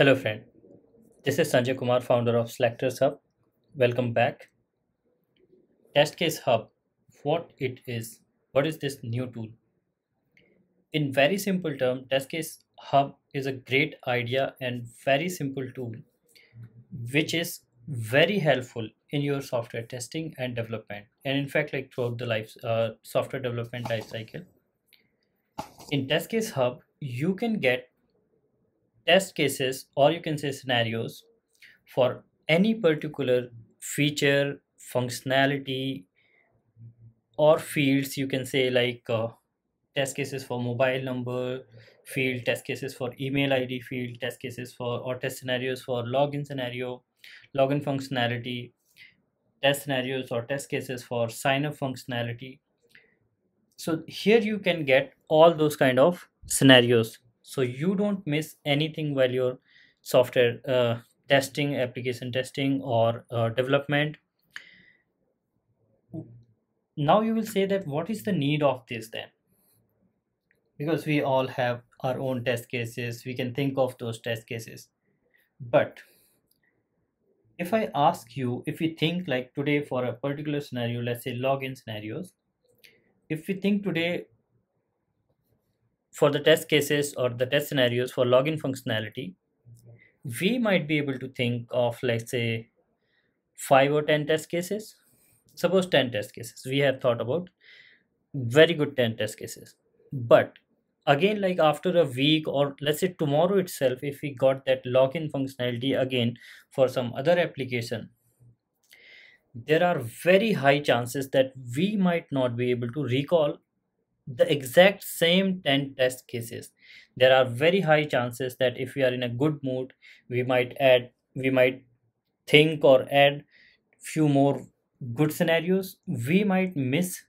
Hello friend, this is Sanjay Kumar, founder of SelectorsHub. Welcome back. TestCaseHub, what it is? What is this new tool? In very simple terms, TestCaseHub is a great idea and very simple tool which is very helpful in your software testing and development, and in fact like throughout the life software development life cycle. In TestCaseHub, you can get test cases, or you can say scenarios, for any particular feature, functionality, or fields. You can say like test cases for mobile number field, test cases for email ID field, test cases for, or test scenarios for login scenario, login functionality, test scenarios or test cases for sign up functionality. So here you can get all those kind of scenarios, so you don't miss anything while your software testing, application testing, or development. Now you will say that what is the need of this then? Because we all have our own test cases, we can think of those test cases. But if I ask you, if we think like today for a particular scenario, let's say login scenarios, if we think today for the test cases or the test scenarios for login functionality, we might be able to think of, let's say, 5 or 10 test cases. Suppose 10 test cases. We have thought about very good 10 test cases. But again, like after a week, or let's say tomorrow itself, if we got that login functionality again for some other application, there are very high chances that we might not be able to recall the exact same 10 test cases. There are very high chances that if we are in a good mood, we might think or add few more good scenarios. We might miss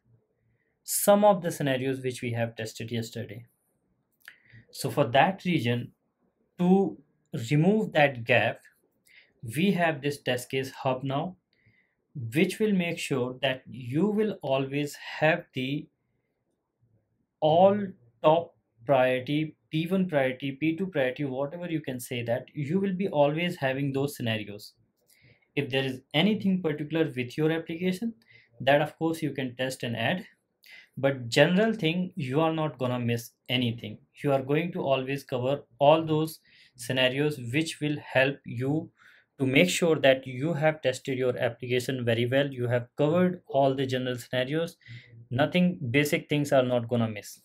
some of the scenarios which we have tested yesterday. So for that reason, to remove that gap, we have this TestCaseHub now, which will make sure that you will always have the all top priority, P1 priority, P2 priority, whatever you can say, that you will be always having those scenarios. If there is anything particular with your application, that of course you can test and add, but general thing, you are not gonna miss anything. You are going to always cover all those scenarios, which will help you to make sure that you have tested your application very well. You have covered all the general scenarios. Nothing basic things are not gonna miss,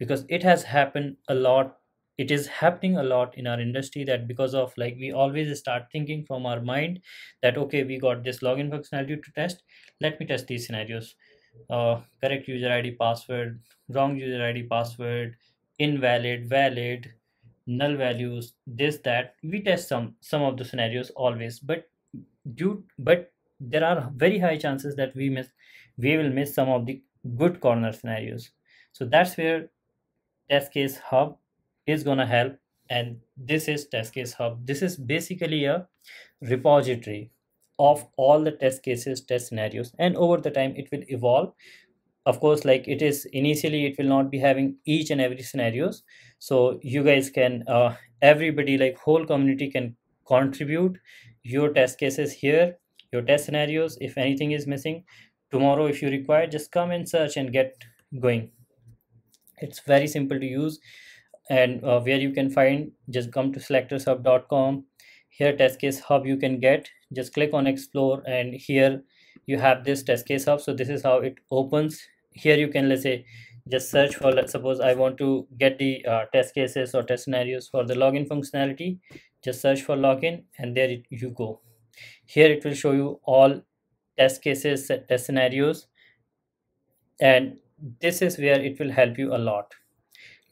because it has happened a lot. It is happening a lot in our industry, that because of like we always start thinking from our mind that okay, we got this login functionality to test, let me test these scenarios. Correct user ID password, wrong user ID password, invalid, valid, null values, this, that. We test some of the scenarios always, but there are very high chances that we will miss some of the good corner scenarios. So that's where TestCaseHub is gonna help, and this is TestCaseHub. This is basically a repository of all the test cases, test scenarios, and over the time it will evolve. Of course, like it is initially, it will not be having each and every scenarios. So you guys can, everybody, like whole community can contribute your test cases here, your test scenarios. If anything is missing, tomorrow if you require, just come and search and get going. It's very simple to use, and where you can find, just come to selectorshub.com. here TestCaseHub you can get, just click on explore, and here you have this TestCaseHub. So this is how it opens. Here you can, let's say, just search for, let's suppose I want to get the test cases or test scenarios for the login functionality. Just search for login, and there you go. Here it will show you all test cases, test scenarios, and this is where it will help you a lot.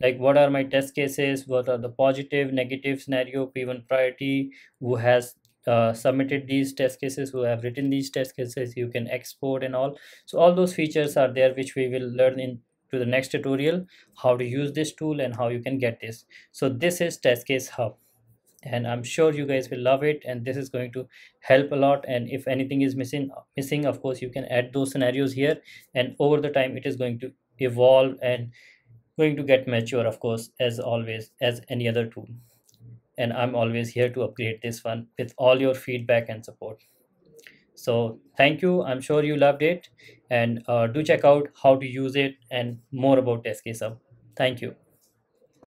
Like what are my test cases, what are the positive, negative scenario, P1 priority, who has submitted these test cases, who have written these test cases. You can export and all. So all those features are there, which we will learn in to the next tutorial, how to use this tool and how you can get this. So this is TestCaseHub, and I'm sure you guys will love it, and this is going to help a lot. And if anything is missing, of course you can add those scenarios here, and over the time it is going to evolve and going to get mature, of course, as always, as any other tool. and I'm always here to upgrade this one with all your feedback and support. So thank you. I'm sure you loved it, and do check out how to use it and more about TestCaseHub. Thank you.